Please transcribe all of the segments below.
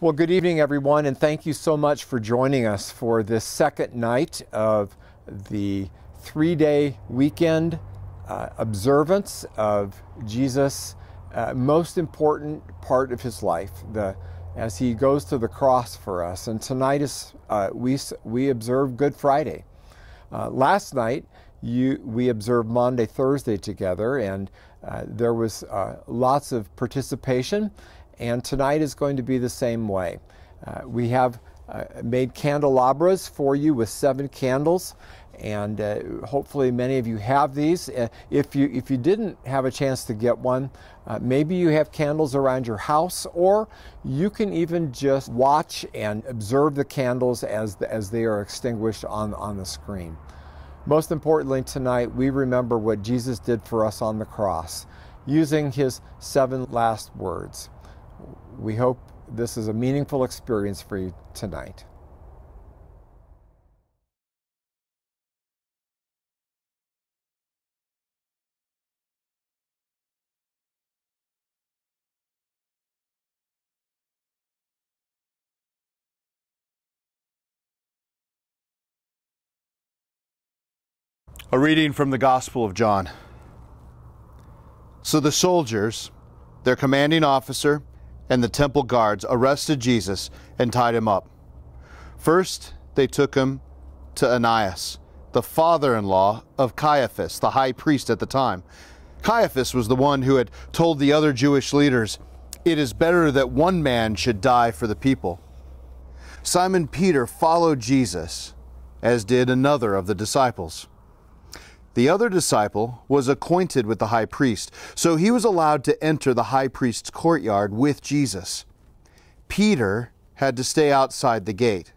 Well, good evening, everyone, and thank you so much for joining us for this second night of the three-day weekend observance of Jesus' most important part of his life, as he goes to the cross for us. And tonight is we observe Good Friday. Last night we observed Maundy Thursday together, and there was lots of participation. And tonight is going to be the same way. We have made candelabras for you with 7 candles, and hopefully many of you have these. If you didn't have a chance to get one, maybe you have candles around your house, or you can even just watch and observe the candles as they are extinguished on the screen. Most importantly tonight, we remember what Jesus did for us on the cross using his 7 last words. We hope this is a meaningful experience for you tonight. A reading from the Gospel of John. So the soldiers, their commanding officer, and the temple guards arrested Jesus and tied him up. First, they took him to Ananias, the father-in-law of Caiaphas, the high priest at the time. Caiaphas was the one who had told the other Jewish leaders, "It is better that one man should die for the people." Simon Peter followed Jesus, as did another of the disciples. The other disciple was acquainted with the high priest, so he was allowed to enter the high priest's courtyard with Jesus. Peter had to stay outside the gate.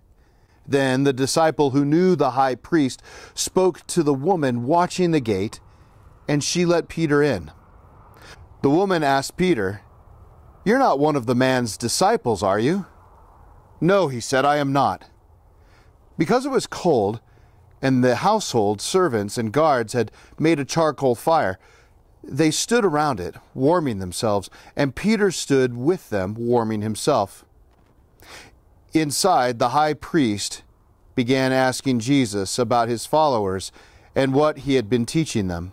Then the disciple who knew the high priest spoke to the woman watching the gate, and she let Peter in. The woman asked Peter, "You're not one of the man's disciples, are you?" "No," he said, "I am not." Because it was cold, and the household servants and guards had made a charcoal fire, they stood around it, warming themselves, and Peter stood with them, warming himself. Inside, the high priest began asking Jesus about his followers and what he had been teaching them.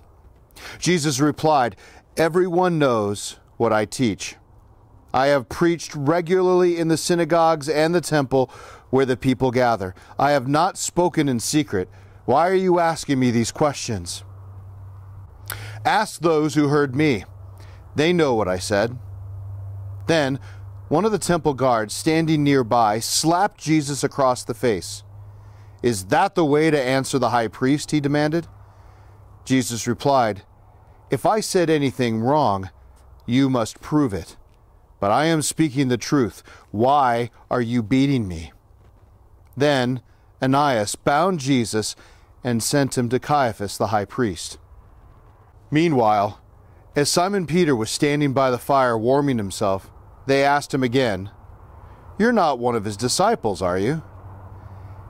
Jesus replied, "Everyone knows what I teach. I have preached regularly in the synagogues and the temple where the people gather. I have not spoken in secret. Why are you asking me these questions? Ask those who heard me. They know what I said." Then one of the temple guards standing nearby slapped Jesus across the face. "Is that the way to answer the high priest?" he demanded. Jesus replied, "If I said anything wrong, you must prove it. But I am speaking the truth. Why are you beating me?" Then Ananias bound Jesus and sent him to Caiaphas the high priest. Meanwhile, as Simon Peter was standing by the fire warming himself, they asked him again, "You're not one of his disciples, are you?"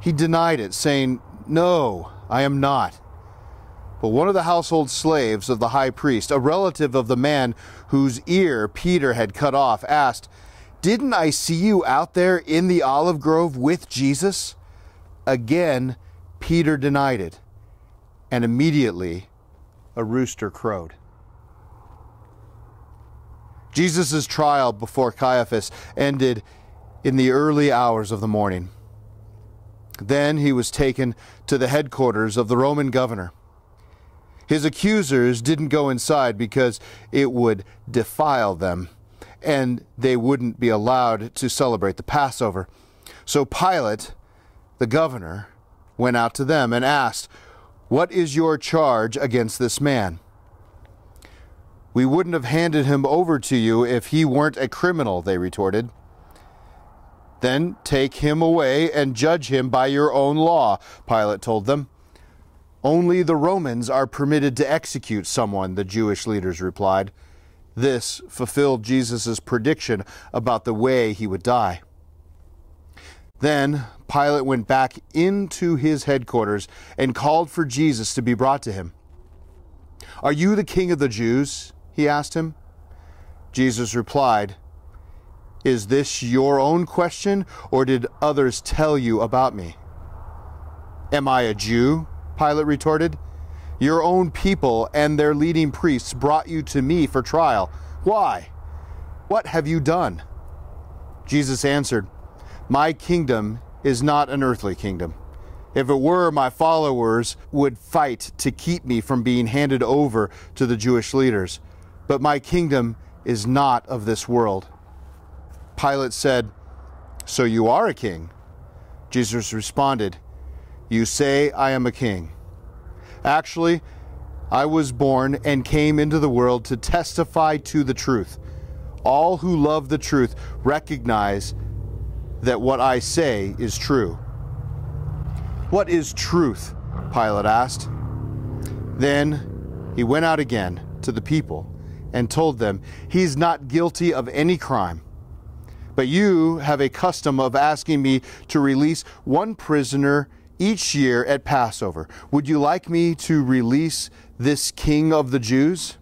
He denied it, saying, "No, I am not." But one of the household slaves of the high priest, a relative of the man whose ear Peter had cut off, asked, "Didn't I see you out there in the olive grove with Jesus?" Again, Peter denied it, and immediately a rooster crowed. Jesus' trial before Caiaphas ended in the early hours of the morning. Then he was taken to the headquarters of the Roman governor. His accusers didn't go inside because it would defile them, and they wouldn't be allowed to celebrate the Passover. So Pilate, the governor, went out to them and asked, "What is your charge against this man? We wouldn't have handed him over to you if he weren't a criminal," they retorted. "Then take him away and judge him by your own law," Pilate told them. "Only the Romans are permitted to execute someone," the Jewish leaders replied. This fulfilled Jesus' prediction about the way he would die. Then Pilate went back into his headquarters and called for Jesus to be brought to him. "Are you the king of the Jews?" he asked him. Jesus replied, Is this your own question, or did others tell you about me? Am I a Jew? Pilate retorted. Your own people and their leading priests brought you to me for trial. Why? What have you done? Jesus answered, My kingdom is not an earthly kingdom. If it were, my followers would fight to keep me from being handed over to the Jewish leaders. But my kingdom is not of this world. Pilate said, So you are a king? Jesus responded, You say I am a king. Actually, I was born and came into the world to testify to the truth. All who love the truth recognize that what I say is true. What is truth? Pilate asked. Then he went out again to the people and told them, He's not guilty of any crime. But you have a custom of asking me to release one prisoner each year at Passover. Would you like me to release this king of the Jews?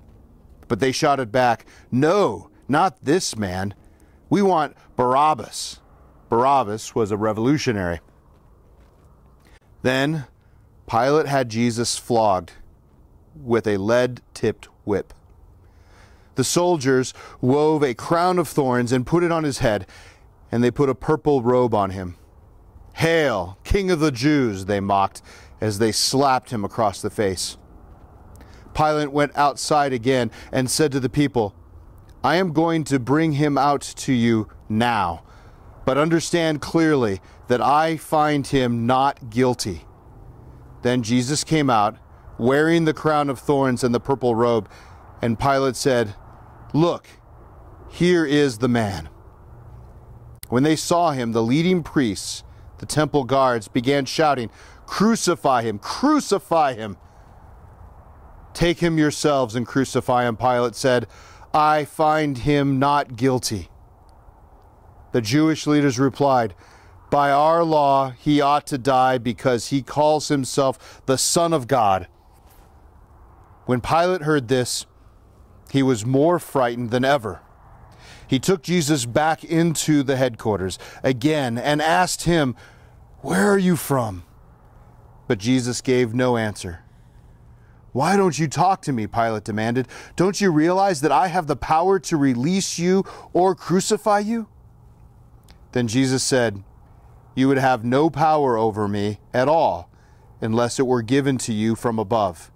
But they shouted back, No, not this man. We want Barabbas. Barabbas was a revolutionary. Then Pilate had Jesus flogged with a lead-tipped whip. The soldiers wove a crown of thorns and put it on his head, and they put a purple robe on him. Hail, King of the Jews, they mocked as they slapped him across the face. Pilate went outside again and said to the people, I am going to bring him out to you now, but understand clearly that I find him not guilty. Then Jesus came out, wearing the crown of thorns and the purple robe, and Pilate said, Look, here is the man. When they saw him, the leading priests, the temple guards, began shouting, Crucify him! Crucify him! Take him yourselves and crucify him, Pilate said. I find him not guilty. The Jewish leaders replied, By our law he ought to die because he calls himself the Son of God. When Pilate heard this, he was more frightened than ever. He took Jesus back into the headquarters again and asked him, Where are you from? But Jesus gave no answer. Why don't you talk to me? Pilate demanded. Don't you realize that I have the power to release you or crucify you? Then Jesus said, You would have no power over me at all unless it were given to you from above.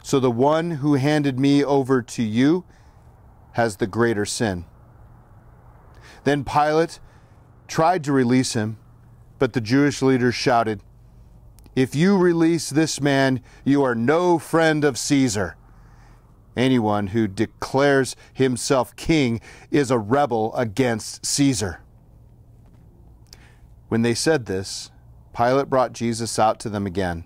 So the one who handed me over to you has the greater sin. Then Pilate tried to release him, but the Jewish leaders shouted, If you release this man, you are no friend of Caesar. Anyone who declares himself king is a rebel against Caesar. When they said this, Pilate brought Jesus out to them again.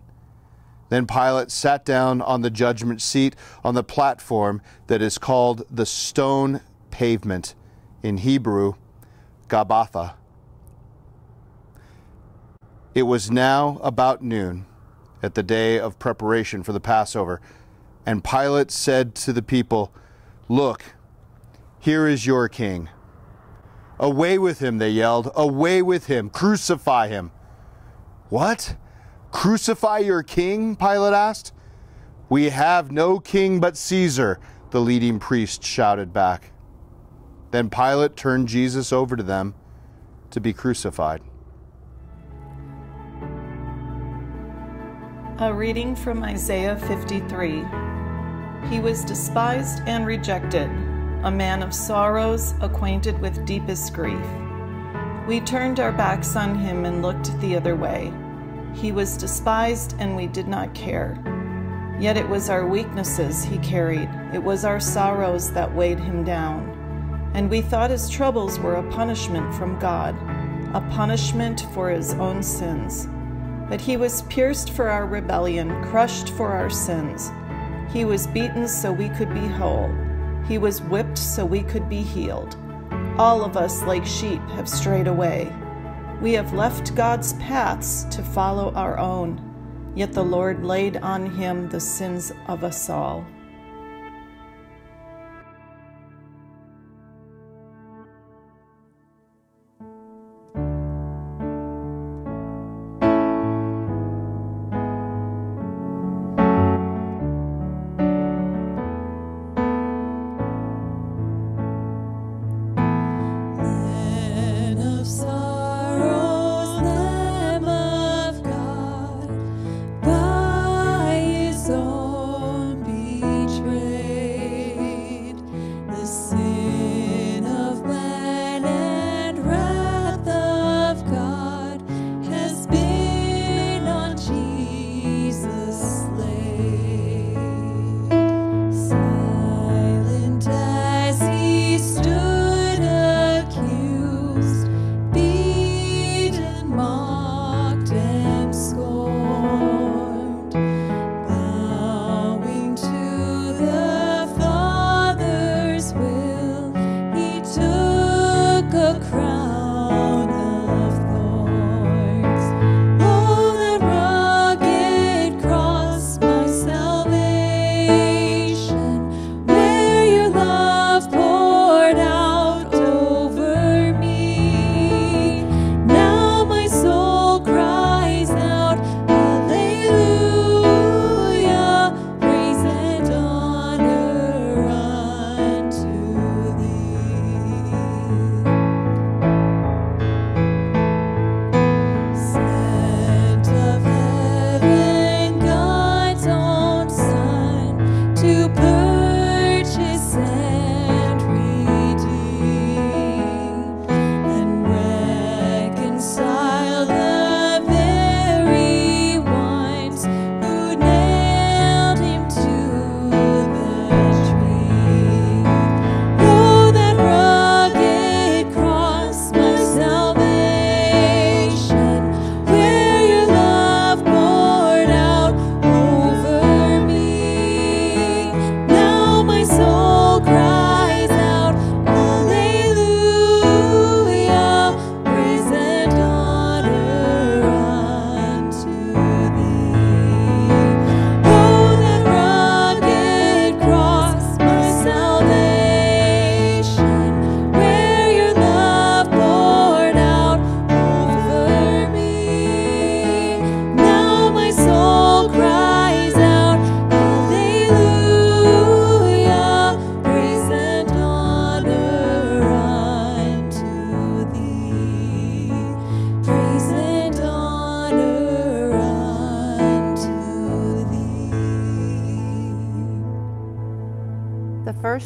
Then Pilate sat down on the judgment seat on the platform that is called the Stone Pavement, in Hebrew, Gabbatha. It was now about noon at the day of preparation for the Passover, and Pilate said to the people, Look, here is your king. Away with him, they yelled. Away with him. Crucify him. What? Crucify your king? Pilate asked. We have no king but Caesar, the leading priest shouted back. Then Pilate turned Jesus over to them to be crucified. A reading from Isaiah 53. He was despised and rejected, a man of sorrows, acquainted with deepest grief. We turned our backs on him and looked the other way. He was despised and we did not care. Yet it was our weaknesses he carried. It was our sorrows that weighed him down. And we thought his troubles were a punishment from God, a punishment for his own sins. But he was pierced for our rebellion, crushed for our sins. He was beaten so we could be whole. He was whipped so we could be healed. All of us, like sheep, have strayed away. We have left God's paths to follow our own, yet the Lord laid on him the sins of us all.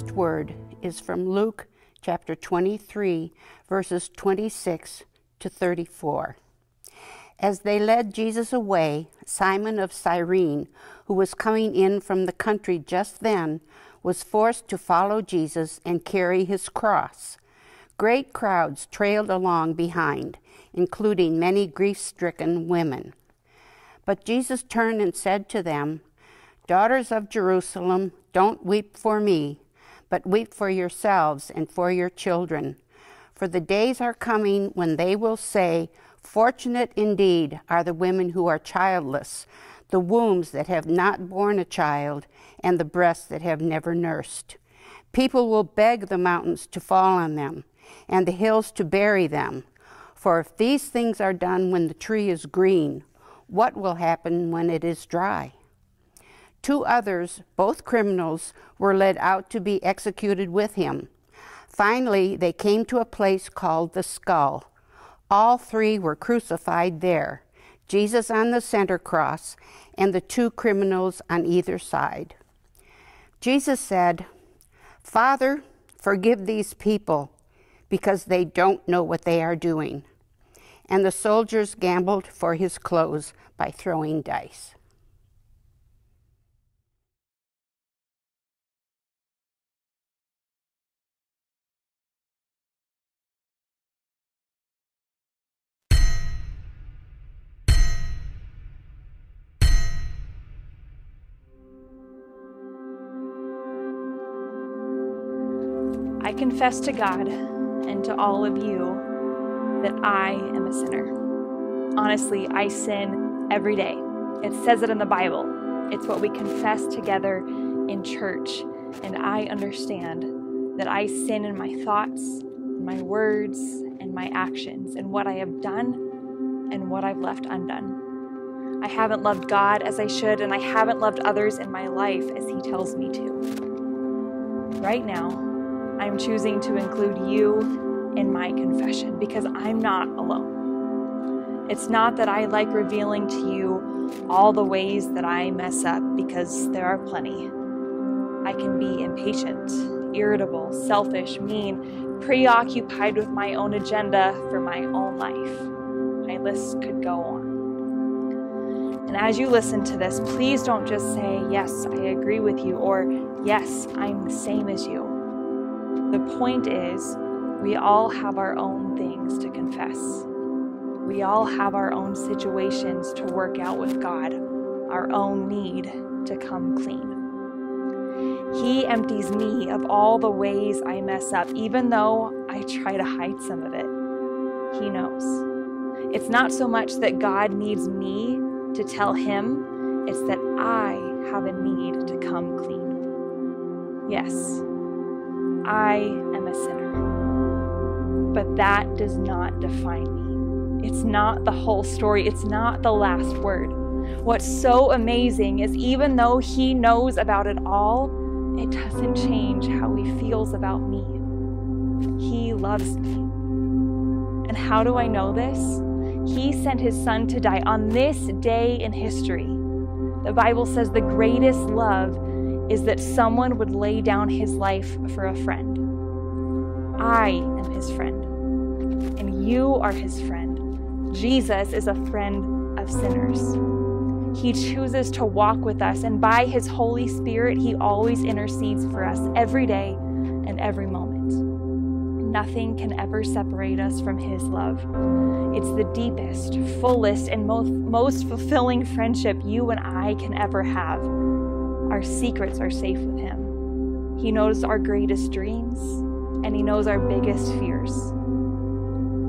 first word is from Luke chapter 23, verses 26 to 34. As they led Jesus away, Simon of Cyrene, who was coming in from the country just then, was forced to follow Jesus and carry his cross. Great crowds trailed along behind, including many grief-stricken women. But Jesus turned and said to them, "Daughters of Jerusalem, don't weep for me, but weep for yourselves and for your children. For the days are coming when they will say, 'Fortunate indeed are the women who are childless, the wombs that have not borne a child, and the breasts that have never nursed.' People will beg the mountains to fall on them, and the hills to bury them. For if these things are done when the tree is green, what will happen when it is dry?" 2 others, both criminals, were led out to be executed with him. Finally, they came to a place called the Skull. All 3 were crucified there, Jesus on the center cross and the 2 criminals on either side. Jesus said, "Father, forgive these people, because they don't know what they are doing." And the soldiers gambled for his clothes by throwing dice. I confess to God and to all of you that I am a sinner. Honestly, I sin every day. It says it in the Bible. It's what we confess together in church. And I understand that I sin in my thoughts, my words, and my actions, and what I have done and what I've left undone. I haven't loved God as I should, and I haven't loved others in my life as He tells me to. Right now, I'm choosing to include you in my confession because I'm not alone. It's not that I like revealing to you all the ways that I mess up, because there are plenty. I can be impatient, irritable, selfish, mean, preoccupied with my own agenda for my own life. My list could go on. And as you listen to this, please don't just say, "Yes, I agree with you," or "Yes, I'm the same as you." The point is, we all have our own things to confess. We all have our own situations to work out with God, our own need to come clean. He empties me of all the ways I mess up, even though I try to hide some of it. He knows. It's not so much that God needs me to tell Him, it's that I have a need to come clean. Yes, I am a sinner, but that does not define me. It's not the whole story. It's not the last word. What's so amazing is, even though He knows about it all, it doesn't change how He feels about me. He loves me. And how do I know this? He sent His Son to die on this day in history. The Bible says the greatest love is that someone would lay down his life for a friend. I am His friend, and you are His friend. Jesus is a friend of sinners. He chooses to walk with us, and by His Holy Spirit, He always intercedes for us every day and every moment. Nothing can ever separate us from His love. It's the deepest, fullest, and most fulfilling friendship you and I can ever have. Our secrets are safe with Him. He knows our greatest dreams, and He knows our biggest fears.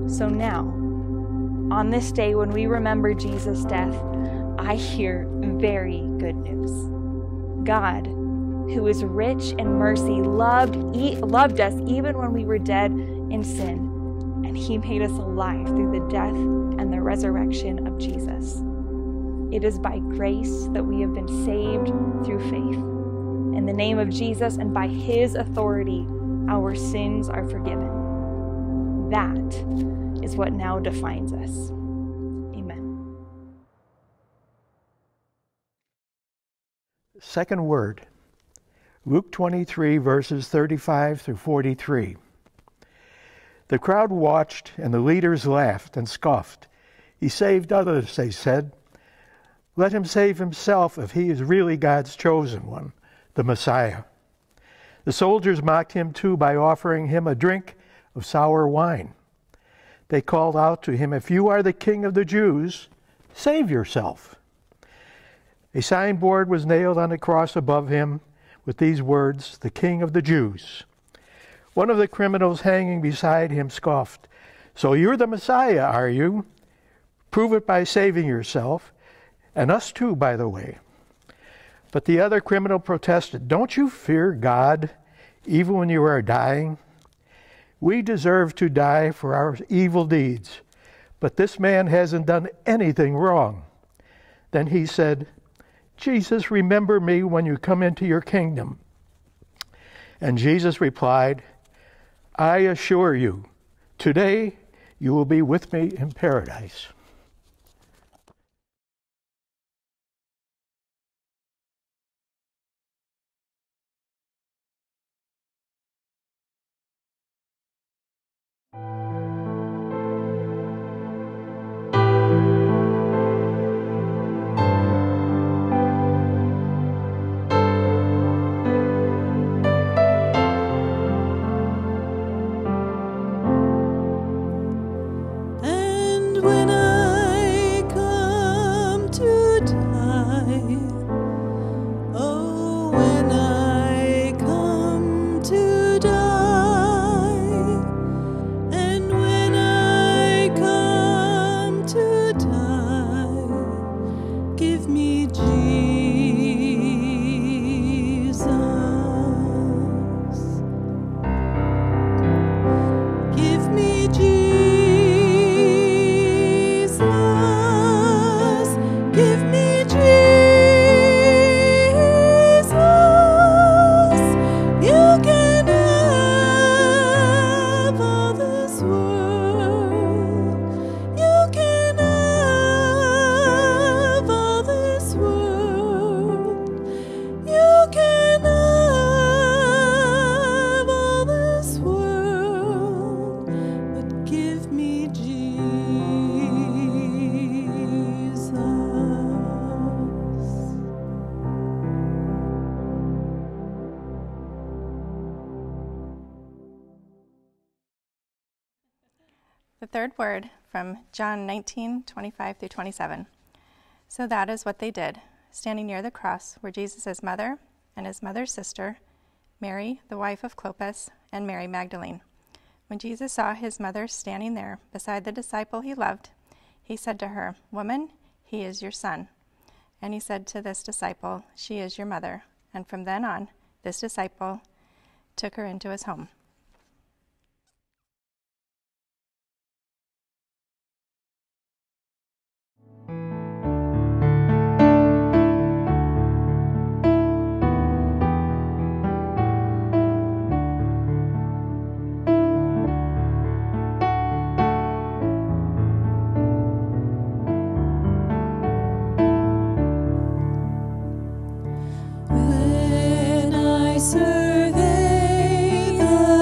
So now, on this day when we remember Jesus' death, I hear very good news. God, who is rich in mercy, loved us even when we were dead in sin, and He made us alive through the death and the resurrection of Jesus. It is by grace that we have been saved through faith. In the name of Jesus and by His authority, our sins are forgiven. That is what now defines us. Amen. Second word, Luke 23, verses 35 through 43. The crowd watched, and the leaders laughed and scoffed. He saved others, they said. Let him save himself if he is really God's chosen one, the Messiah. The soldiers mocked him too by offering him a drink of sour wine. They called out to him, "If you are the king of the Jews, save yourself." A signboard was nailed on the cross above him with these words, "The King of the Jews." One of the criminals hanging beside him scoffed, "So you're the Messiah, are you? Prove it by saving yourself, and us too, by the way." But the other criminal protested, "Don't you fear God, even when you are dying? We deserve to die for our evil deeds, but this man hasn't done anything wrong." Then he said, "Jesus, remember me when you come into your kingdom." And Jesus replied, "I assure you, today you will be with me in paradise." Third word from John 19:25 through 27. So that is what they did. Standing near the cross were Jesus' mother and his mother's sister, Mary, the wife of Clopas, and Mary Magdalene. When Jesus saw his mother standing there beside the disciple he loved, he said to her, "Woman, he is your son." And he said to this disciple, "She is your mother." And from then on, this disciple took her into his home. Survey the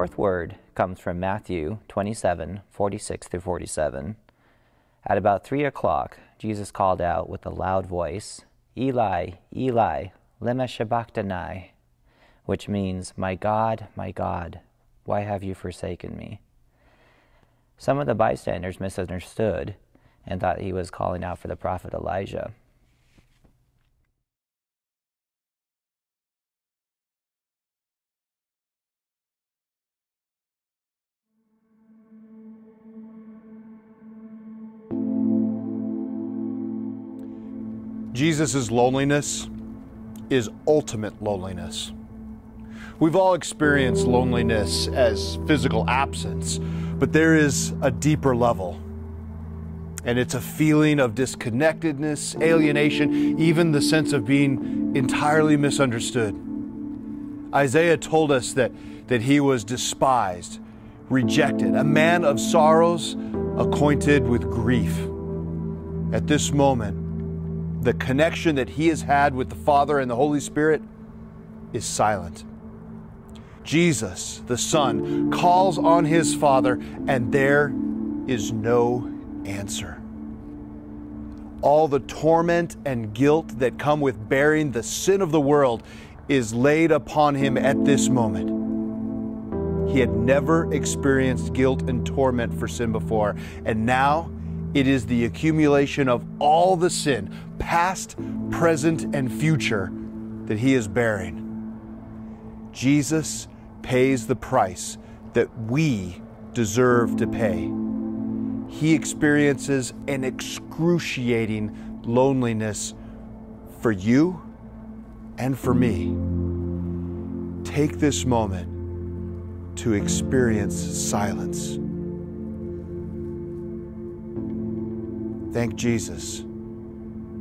fourth word comes from Matthew 27:46-47. At about 3 o'clock, Jesus called out with a loud voice, "Eli, Eli, lema sabachthani," which means, my God, why have you forsaken me?" Some of the bystanders misunderstood and thought he was calling out for the prophet Elijah. Jesus' loneliness is ultimate loneliness. We've all experienced loneliness as physical absence, but there is a deeper level. And it's a feeling of disconnectedness, alienation, even the sense of being entirely misunderstood. Isaiah told us that he was despised, rejected, a man of sorrows, acquainted with grief. At this moment, the connection that he has had with the Father and the Holy Spirit is silent. Jesus, the Son, calls on his Father, and there is no answer. All the torment and guilt that come with bearing the sin of the world is laid upon him at this moment. He had never experienced guilt and torment for sin before, and now it is the accumulation of all the sin, past, present, and future, that he is bearing. Jesus pays the price that we deserve to pay. He experiences an excruciating loneliness for you and for me. Take this moment to experience silence. Thank Jesus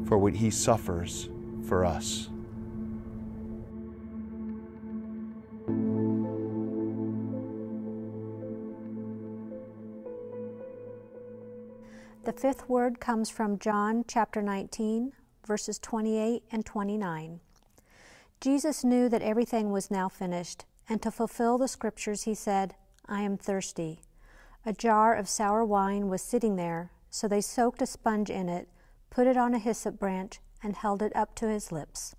for what he suffers for us. The fifth word comes from John chapter 19, verses 28 and 29. Jesus knew that everything was now finished, and to fulfill the scriptures, he said, "I am thirsty." A jar of sour wine was sitting there, so they soaked a sponge in it, put it on a hyssop branch, and held it up to his lips.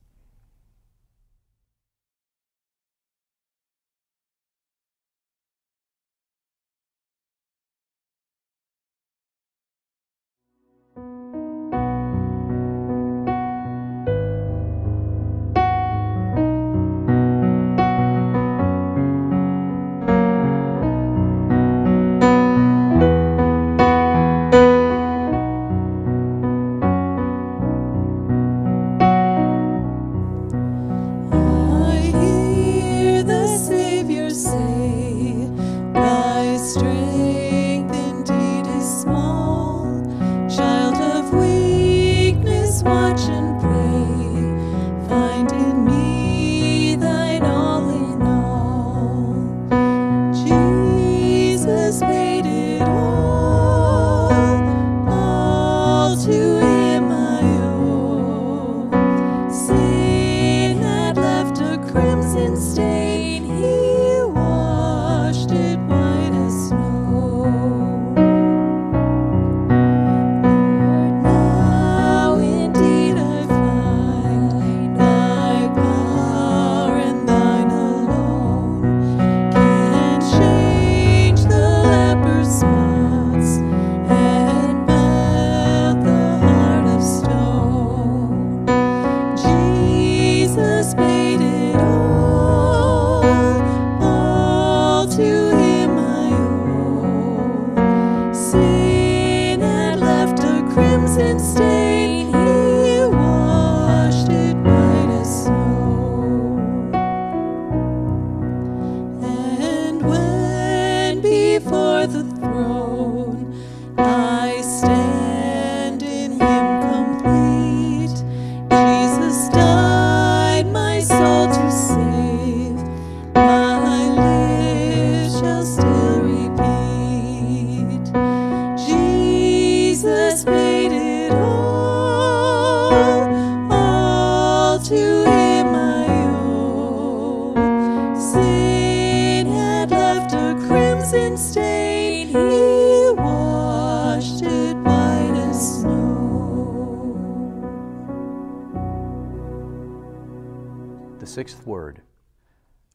sixth word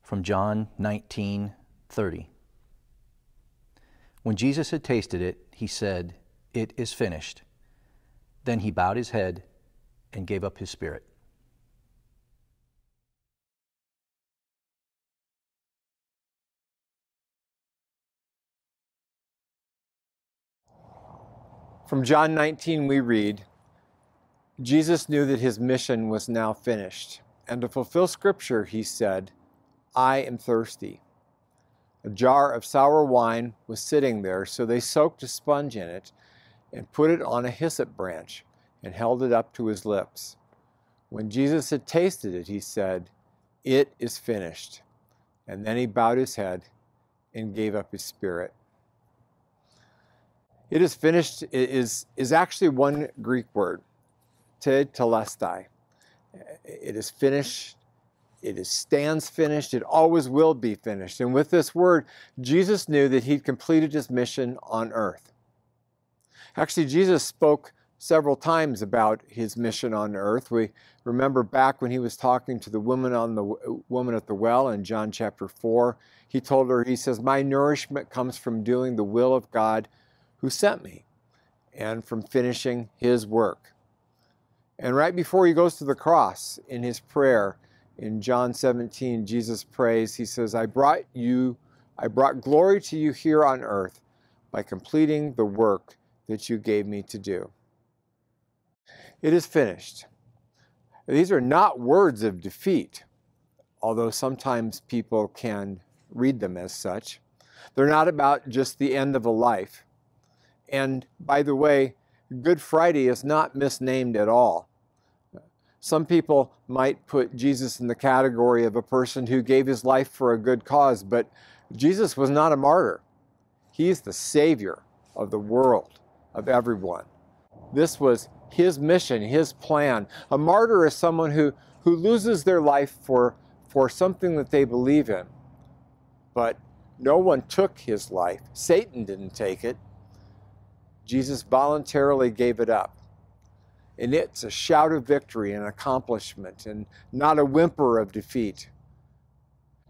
from John 19:30. When Jesus had tasted it, he said, "It is finished." Then he bowed his head and gave up his spirit. From John 19, we read, Jesus knew that his mission was now finished, and to fulfill Scripture, he said, "I am thirsty." A jar of sour wine was sitting there, so they soaked a sponge in it and put it on a hyssop branch and held it up to his lips. When Jesus had tasted it, he said, "It is finished." And then he bowed his head and gave up his spirit. "It is finished" is actually one Greek word, te telestai. It is finished, stands finished, it always will be finished. And with this word, Jesus knew that he'd completed his mission on earth. Actually, Jesus spoke several times about his mission on earth. We remember back when he was talking to the woman at the well in John chapter 4, he told her, he says, "My nourishment comes from doing the will of God who sent me and from finishing his work." And right before he goes to the cross in his prayer in John 17, Jesus prays, he says, I brought glory to you here on earth by completing the work that you gave me to do." It is finished. These are not words of defeat, although sometimes people can read them as such. They're not about just the end of a life. And by the way, Good Friday is not misnamed at all. Some people might put Jesus in the category of a person who gave his life for a good cause, but Jesus was not a martyr. He's the Savior of the world, of everyone. This was his mission, his plan. A martyr is someone who loses their life for something that they believe in. But no one took his life. Satan didn't take it. Jesus voluntarily gave it up. And it's a shout of victory and accomplishment and not a whimper of defeat.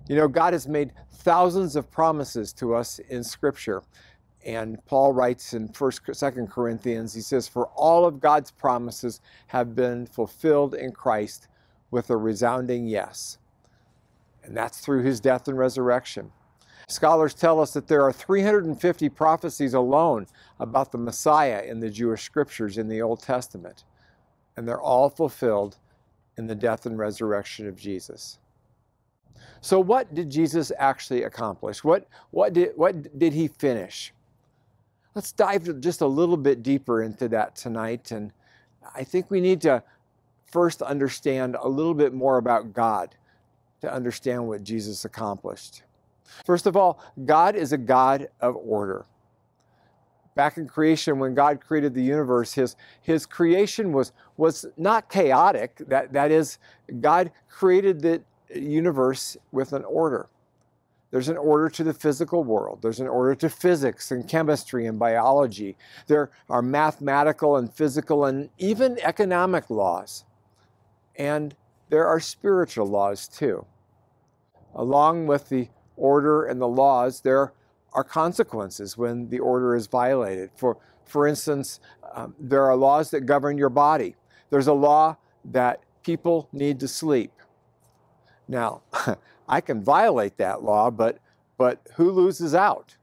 You know, God has made thousands of promises to us in Scripture. And Paul writes in 2 Corinthians, he says, "For all of God's promises have been fulfilled in Christ with a resounding yes." And that's through his death and resurrection. Scholars tell us that there are 350 prophecies alone about the Messiah in the Jewish Scriptures in the Old Testament, and they're all fulfilled in the death and resurrection of Jesus. So what did Jesus actually accomplish? What did he finish? Let's dive just a little bit deeper into that tonight, and I think we need to first understand a little bit more about God to understand what Jesus accomplished. First of all, God is a God of order. Back in creation, when God created the universe, his creation was not chaotic. That is, God created the universe with an order. There's an order to the physical world. There's an order to physics and chemistry and biology. There are mathematical and physical and even economic laws. And there are spiritual laws too. Along with the order and the laws, there are consequences when the order is violated. For instance, there are laws that govern your body. There's a law that people need to sleep. Now, I can violate that law, but who loses out?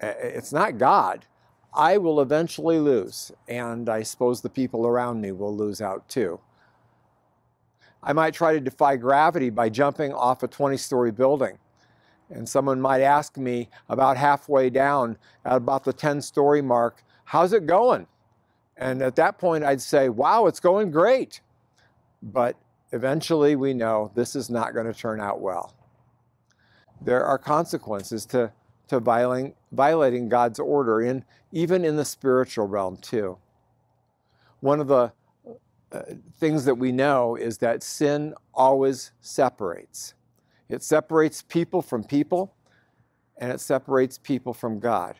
It's not God. I will eventually lose, and I suppose the people around me will lose out too. I might try to defy gravity by jumping off a 20-story building. And someone might ask me about halfway down, at about the 10-story mark, "How's it going?" And at that point, I'd say, "Wow, it's going great." But eventually, we know this is not going to turn out well. There are consequences to violating God's order, even in the spiritual realm, too. One of the things that we know is that sin always separates. It separates people from people, and it separates people from God.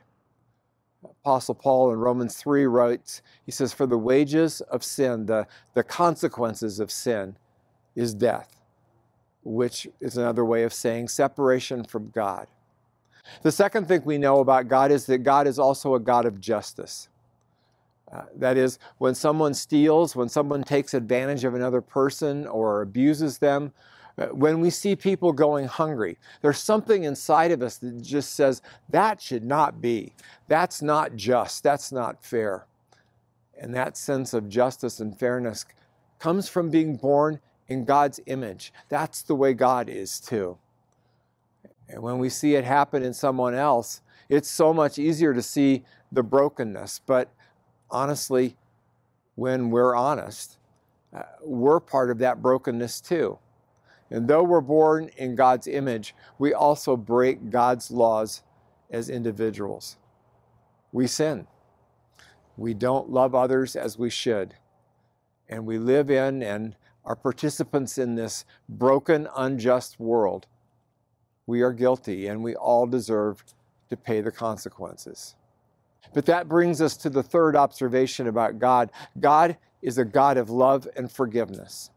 Apostle Paul in Romans 3 writes, he says, "For the wages of sin," the consequences of sin, "is death. which is another way of saying separation from God. The second thing we know about God is that God is also a God of justice. That is, when someone steals, when someone takes advantage of another person or abuses them, when we see people going hungry, there's something inside of us that just says, that should not be. That's not just. That's not fair. And that sense of justice and fairness comes from being born in God's image. That's the way God is too. And when we see it happen in someone else, it's so much easier to see the brokenness. But honestly, when we're honest, we're part of that brokenness too. And though we're born in God's image, we also break God's laws as individuals. We sin. We don't love others as we should. And we live in and are participants in this broken, unjust world. We are guilty, and we all deserve to pay the consequences. But that brings us to the third observation about God. God is a God of love and forgiveness.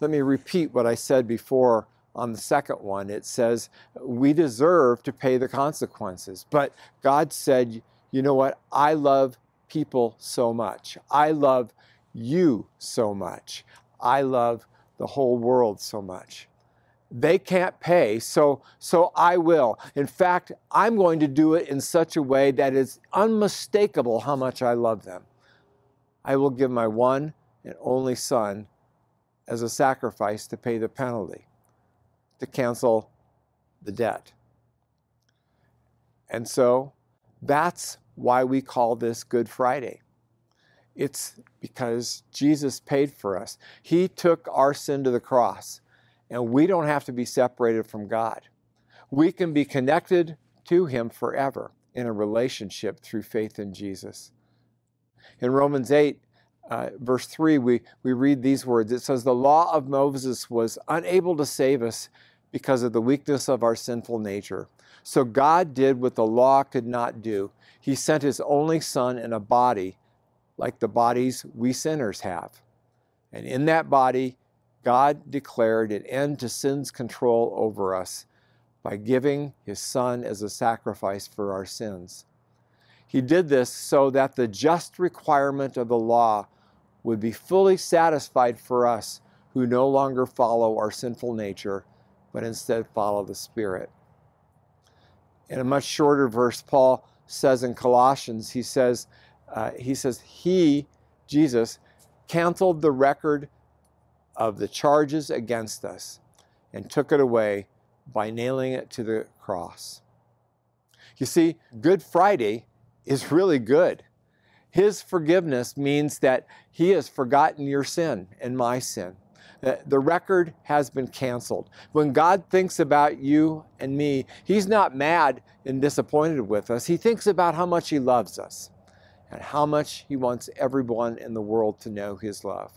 Let me repeat what I said before on the second one. It says, we deserve to pay the consequences. But God said, you know what? I love people so much. I love you so much. I love the whole world so much. They can't pay, so I will. In fact, I'm going to do it in such a way that it's unmistakable how much I love them. I will give my one and only son as a sacrifice to pay the penalty, to cancel the debt. And so that's why we call this Good Friday. It's because Jesus paid for us. He took our sin to the cross. And we don't have to be separated from God. We can be connected to Him forever in a relationship through faith in Jesus. In Romans 8, verse 3, we read these words. It says, the law of Moses was unable to save us because of the weakness of our sinful nature. So God did what the law could not do. He sent His only Son in a body like the bodies we sinners have. And in that body, God declared an end to sin's control over us by giving His Son as a sacrifice for our sins. He did this so that the just requirement of the law would be fully satisfied for us who no longer follow our sinful nature, but instead follow the Spirit. In a much shorter verse, Paul says in Colossians, he, Jesus, canceled the record of the charges against us and took it away by nailing it to the cross. You see, Good Friday is really good. His forgiveness means that He has forgotten your sin and my sin. The record has been canceled. When God thinks about you and me, He's not mad and disappointed with us. He thinks about how much He loves us and how much He wants everyone in the world to know His love.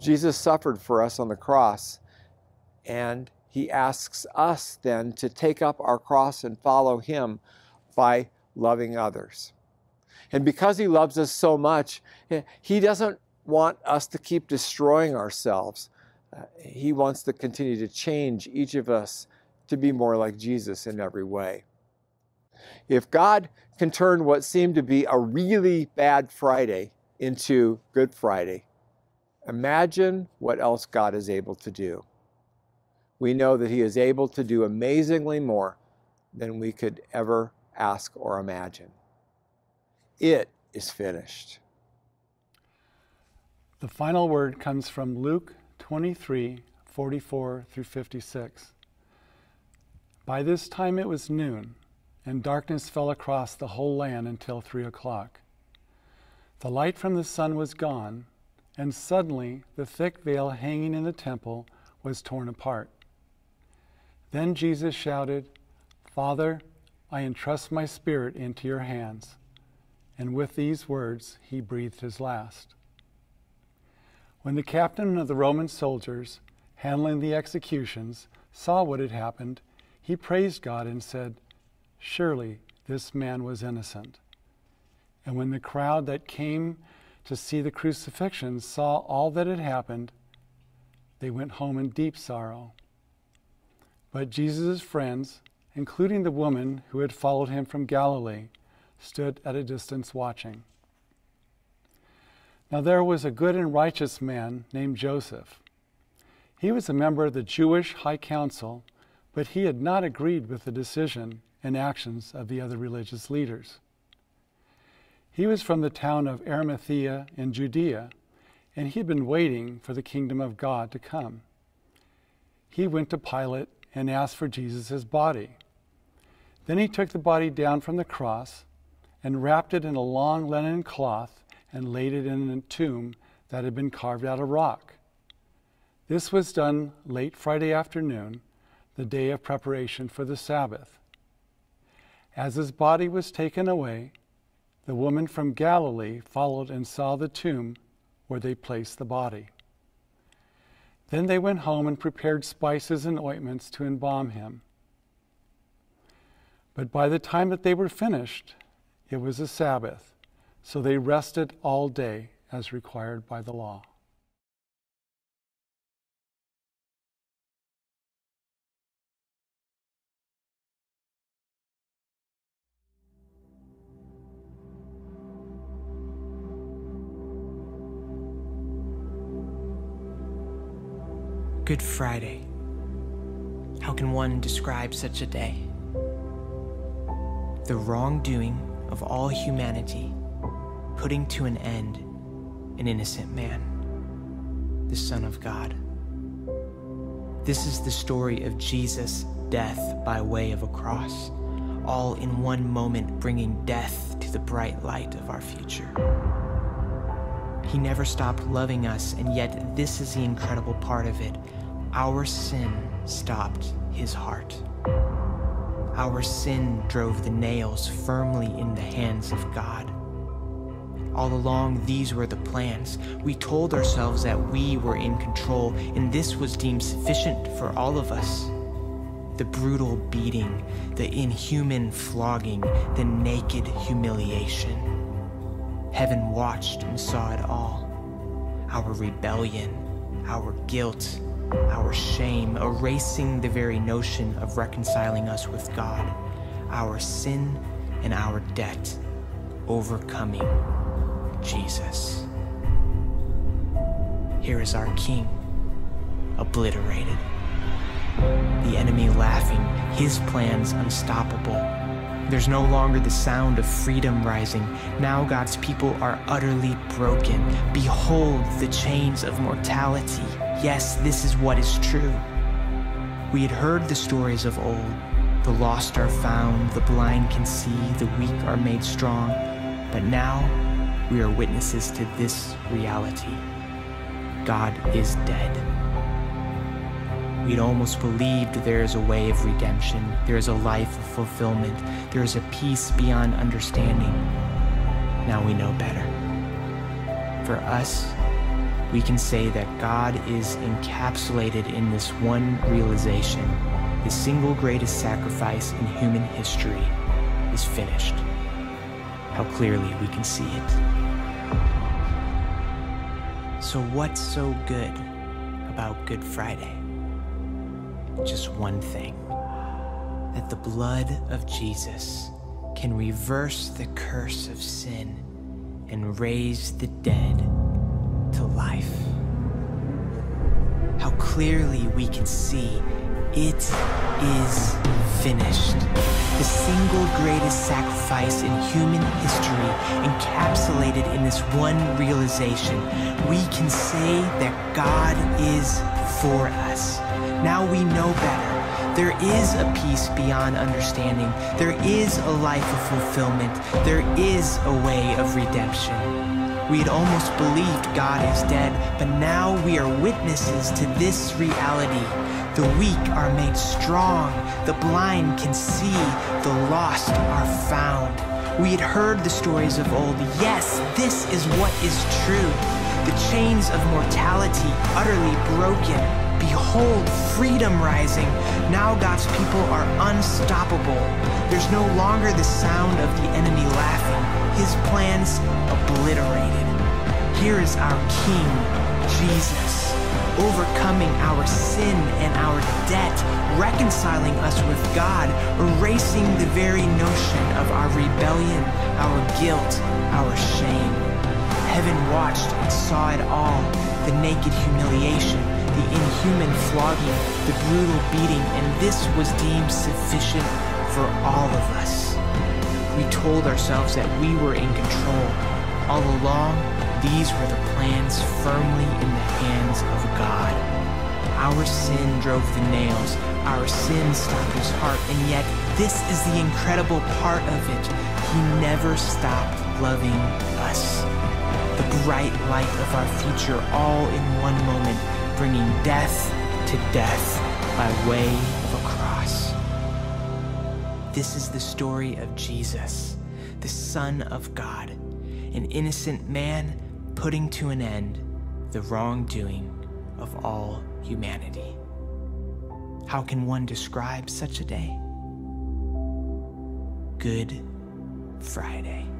Jesus suffered for us on the cross, and He asks us then to take up our cross and follow Him by loving others. And because He loves us so much, He doesn't want us to keep destroying ourselves. He wants to continue to change each of us to be more like Jesus in every way. If God can turn what seemed to be a really bad Friday into Good Friday, imagine what else God is able to do. We know that He is able to do amazingly more than we could ever ask or imagine. It is finished. The final word comes from Luke 23:44 through 56. By this time it was noon, and darkness fell across the whole land until 3 o'clock. The light from the sun was gone, and suddenly the thick veil hanging in the temple was torn apart. Then Jesus shouted, Father, I entrust my spirit into your hands. And with these words, he breathed his last. When the captain of the Roman soldiers, handling the executions, saw what had happened, he praised God and said, Surely this man was innocent. And when the crowd that came to see the crucifixion saw all that had happened, They went home in deep sorrow. But Jesus' friends, including the woman who had followed him from Galilee, stood at a distance watching. Now there was a good and righteous man named Joseph. He was a member of the Jewish High Council, but he had not agreed with the decision and actions of the other religious leaders. He was from the town of Arimathea in Judea, and he had been waiting for the kingdom of God to come. He went to Pilate and asked for Jesus' body. Then he took the body down from the cross and wrapped it in a long linen cloth and laid it in a tomb that had been carved out of rock. This was done late Friday afternoon, the day of preparation for the Sabbath. As his body was taken away, the woman from Galilee followed and saw the tomb where they placed the body. Then they went home and prepared spices and ointments to embalm him. But by the time that they were finished, it was a Sabbath, so they rested all day as required by the law. Good Friday. How can one describe such a day? The wrongdoing of all humanity, putting to an end an innocent man, the Son of God. This is the story of Jesus' death by way of a cross, all in one moment bringing death to the bright light of our future. He never stopped loving us, and yet this is the incredible part of it. Our sin stopped his heart. Our sin drove the nails firmly in the hands of God. All along, these were the plans. We told ourselves that we were in control, and this was deemed sufficient for all of us. The brutal beating, the inhuman flogging, the naked humiliation. Heaven watched and saw it all. Our rebellion, our guilt, our shame, erasing the very notion of reconciling us with God, our sin and our debt, overcoming Jesus. Here is our King, obliterated. The enemy laughing, his plans unstoppable. There's no longer the sound of freedom rising. Now God's people are utterly broken. Behold the chains of mortality. Yes, this is what is true. We had heard the stories of old. The lost are found, the blind can see, the weak are made strong. But now we are witnesses to this reality. God is dead. We'd almost believed there is a way of redemption, there is a life of fulfillment, there is a peace beyond understanding. Now we know better. For us, we can say that God is encapsulated in this one realization. The single greatest sacrifice in human history is finished. How clearly we can see it. So what's so good about Good Friday? Just one thing, that the blood of Jesus can reverse the curse of sin and raise the dead to life. How clearly we can see it is finished. The single greatest sacrifice in human history encapsulated in this one realization. We can say that God is for us. Now we know better. There is a peace beyond understanding. There is a life of fulfillment. There is a way of redemption. We had almost believed God is dead, but now we are witnesses to this reality. The weak are made strong. The blind can see. The lost are found. We had heard the stories of old. Yes, this is what is true. The chains of mortality utterly broken. Behold, freedom rising. Now God's people are unstoppable. There's no longer the sound of the enemy laughing. His plans obliterated. Here is our King, Jesus. overcoming our sin and our debt, reconciling us with God, erasing the very notion of our rebellion, our guilt, our shame. Heaven watched and saw it all, the naked humiliation, the inhuman flogging, the brutal beating, and this was deemed sufficient for all of us. We told ourselves that we were in control. All along, these were the plans firmly in the hands of God. Our sin drove the nails, our sin stopped his heart, and yet this is the incredible part of it. He never stopped loving us. The bright light of our future all in one moment, bringing death to death by way of a cross. This is the story of Jesus, the Son of God, an innocent man putting to an end the wrongdoing of all humanity. How can one describe such a day? Good Friday.